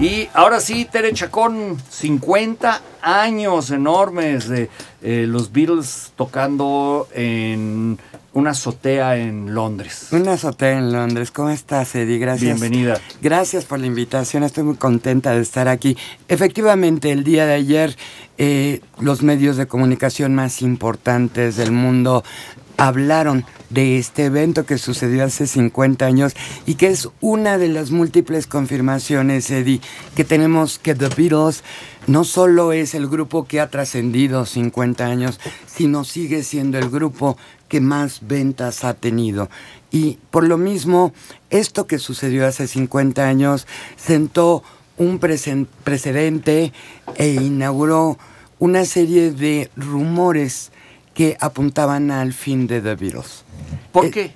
Y ahora sí, Tere Chacón, 50 años enormes de los Beatles tocando en una azotea en Londres. Una azotea en Londres. ¿Cómo estás, Eddie? Gracias. Bienvenida. Gracias por la invitación. Estoy muy contenta de estar aquí. Efectivamente, el día de ayer, los medios de comunicación más importantes del mundo hablaron de este evento que sucedió hace 50 años y que es una de las múltiples confirmaciones, Eddie, que tenemos que The Beatles no solo es el grupo que ha trascendido 50 años, sino sigue siendo el grupo que más ventas ha tenido. Y por lo mismo, esto que sucedió hace 50 años sentó un precedente e inauguró una serie de rumores que apuntaban al fin de The Beatles. ¿Por qué?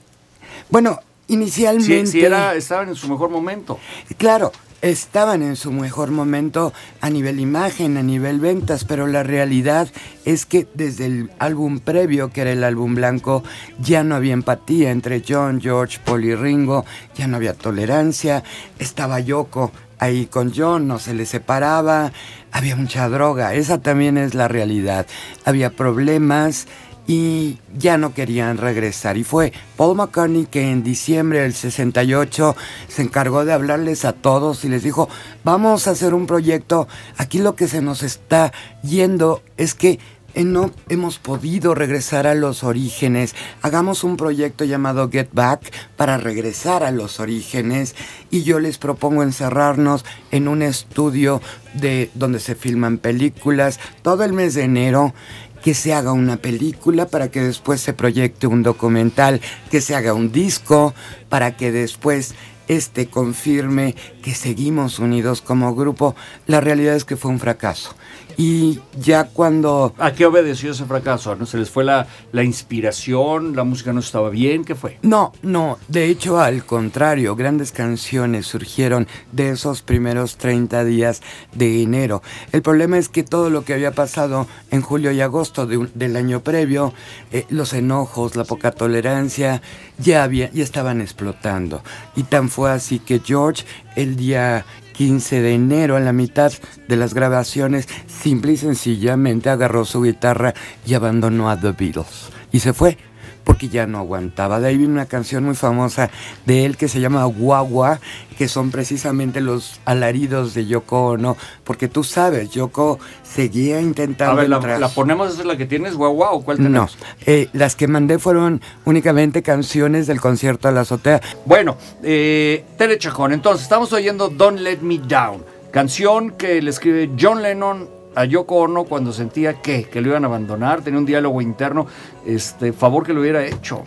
Bueno, inicialmente... estaban en su mejor momento. Claro, estaban en su mejor momento a nivel imagen, a nivel ventas, pero la realidad es que desde el álbum previo, que era el álbum blanco, ya no había empatía entre John, George, Paul y Ringo, ya no había tolerancia, estaba Yoko ahí con John, no se le separaba, había mucha droga, esa también es la realidad. Había problemas y ya no querían regresar. Y fue Paul McCartney que en diciembre del 68 se encargó de hablarles a todos y les dijo, vamos a hacer un proyecto, aquí lo que se nos está yendo es que no hemos podido regresar a los orígenes. Hagamos un proyecto llamado Get Back para regresar a los orígenes y yo les propongo encerrarnos en un estudio de donde se filman películas todo el mes de enero, que se haga una película para que después se proyecte un documental, que se haga un disco para que después confirme que seguimos unidos como grupo. La realidad es que fue un fracaso. Y ya cuando... ¿A qué obedeció ese fracaso? ¿No? ¿Se les fue la inspiración? ¿La música no estaba bien? ¿Qué fue? No, no. De hecho, al contrario, grandes canciones surgieron de esos primeros 30 días de enero. El problema es que todo lo que había pasado en julio y agosto del año previo, los enojos, la poca tolerancia, ya estaban explotando. Y tan fue así que George, el día 15 de enero, en la mitad de las grabaciones, simple y sencillamente agarró su guitarra y abandonó a The Beatles. Y se fue, porque ya no aguantaba. De ahí viene una canción muy famosa de él que se llama Guagua, que son precisamente los alaridos de Yoko Ono, porque tú sabes, Yoko seguía intentando... A ver, ¿la ponemos? ¿Esa es la que tienes, Guagua, o cuál tenemos? No, las que mandé fueron únicamente canciones del concierto a la azotea. Bueno, Tere Chacón, entonces, estamos oyendo Don't Let Me Down, canción que le escribe John Lennon a Yoko Ono cuando sentía que lo iban a abandonar. Tenía un diálogo interno, favor que lo hubiera hecho.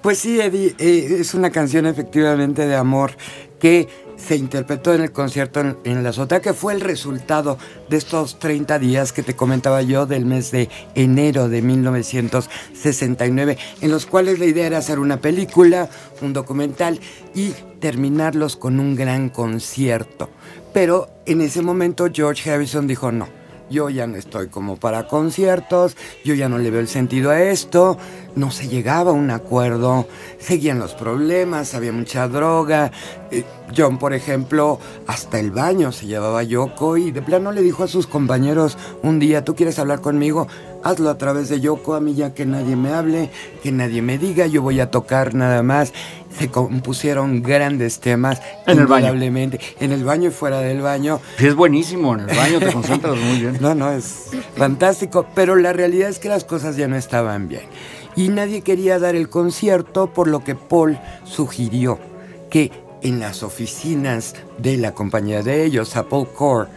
Pues sí, Eddie, es una canción efectivamente de amor que se interpretó en el concierto en la azotea, que fue el resultado de estos 30 días que te comentaba yo del mes de enero de 1969, en los cuales la idea era hacer una película, un documental y terminarlos con un gran concierto. Pero en ese momento George Harrison dijo, no, yo ya no estoy como para conciertos, yo ya no le veo el sentido a esto. No se llegaba a un acuerdo, seguían los problemas, había mucha droga. John, por ejemplo, hasta el baño se llevaba a Yoko y de plano le dijo a sus compañeros un día, ¿tú quieres hablar conmigo? Hazlo a través de Yoko, a mí ya que nadie me hable, que nadie me diga, yo voy a tocar nada más. Se compusieron grandes temas en el baño, en el baño y fuera del baño. Es buenísimo, en el baño te concentras muy bien. No, es fantástico, pero la realidad es que las cosas ya no estaban bien. Y nadie quería dar el concierto, por lo que Paul sugirió que en las oficinas de la compañía de ellos, Apple Corps,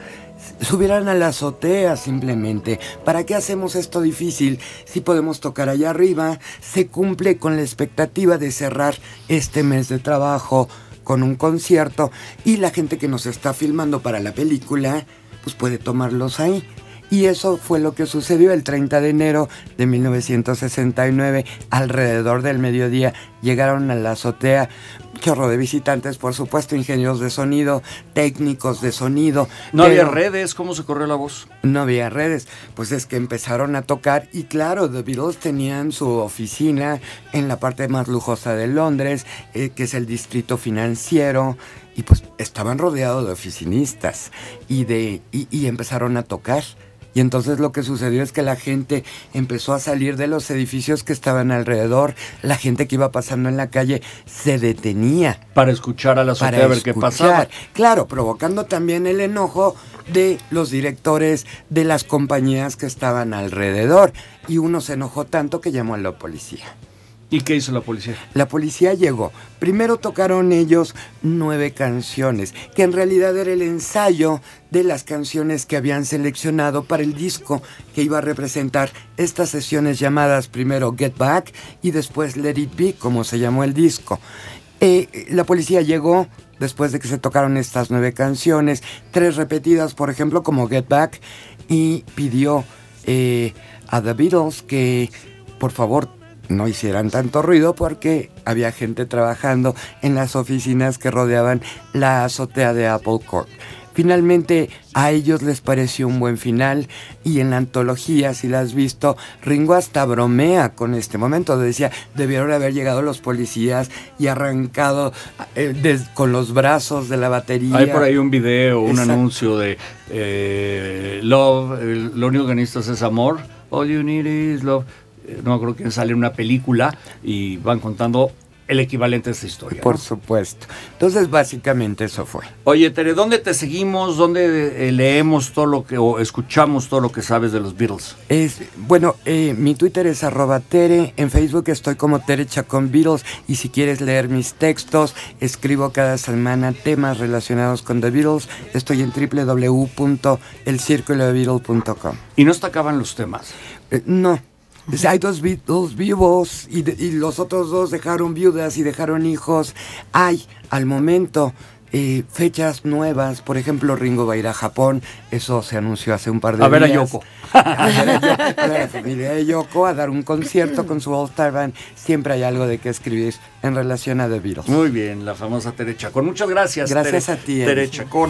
subieran a la azotea simplemente. ¿Para qué hacemos esto difícil? Si podemos tocar allá arriba, se cumple con la expectativa de cerrar este mes de trabajo con un concierto y la gente que nos está filmando para la película, pues puede tomarlos ahí. Y eso fue lo que sucedió el 30 de enero de 1969. Alrededor del mediodía llegaron a la azotea chorro de visitantes, por supuesto, ingenieros de sonido, técnicos de sonido. ¿No había redes? ¿Cómo se corrió la voz? No había redes. Pues es que empezaron a tocar y claro, The Beatles tenían su oficina en la parte más lujosa de Londres, que es el distrito financiero, y pues estaban rodeados de oficinistas y empezaron a tocar. Y entonces lo que sucedió es que la gente empezó a salir de los edificios que estaban alrededor. La gente que iba pasando en la calle se detenía. Para escuchar a la azotea, a ver qué pasaba. Claro, provocando también el enojo de los directores de las compañías que estaban alrededor. Y uno se enojó tanto que llamó a la policía. ¿Y qué hizo la policía? La policía llegó. Primero tocaron ellos 9 canciones, que en realidad era el ensayo de las canciones que habían seleccionado para el disco que iba a representar estas sesiones llamadas primero Get Back y después Let It Be, como se llamó el disco. La policía llegó después de que se tocaron estas 9 canciones, 3 repetidas, por ejemplo, como Get Back, y pidió a The Beatles que, por favor, no hicieran tanto ruido porque había gente trabajando en las oficinas que rodeaban la azotea de Apple Corps. Finalmente, a ellos les pareció un buen final y en la antología, si la has visto, Ringo hasta bromea con este momento. Decía, debieron haber llegado los policías y arrancado con los brazos de la batería. Hay por ahí un video, un anuncio de Love, lo único que necesitas es amor, all you need is love. No creo que sale una película y van contando el equivalente a esta historia. Por supuesto. Entonces, básicamente eso fue. Oye, Tere, ¿dónde te seguimos? ¿Dónde leemos todo lo que, o escuchamos todo lo que sabes de los Beatles? Bueno, mi Twitter es @Tere. En Facebook estoy como Tere Chacón Beatles. Y si quieres leer mis textos, escribo cada semana temas relacionados con The Beatles. Estoy en www.elcirculodebeatles.com. ¿Y no se acaban los temas? No. Hay 2 Beatles vivos y los otros 2 dejaron viudas y dejaron hijos. Hay, al momento, fechas nuevas. Por ejemplo, Ringo va a ir a Japón. Eso se anunció hace un par de días. A ver a Yoko. A ver a la familia de Yoko, a dar un concierto con su All Star Band. Siempre hay algo de qué escribir en relación a The Beatles. Muy bien, la famosa Tere Chacón. Muchas gracias. Gracias a ti, Tere Chacón.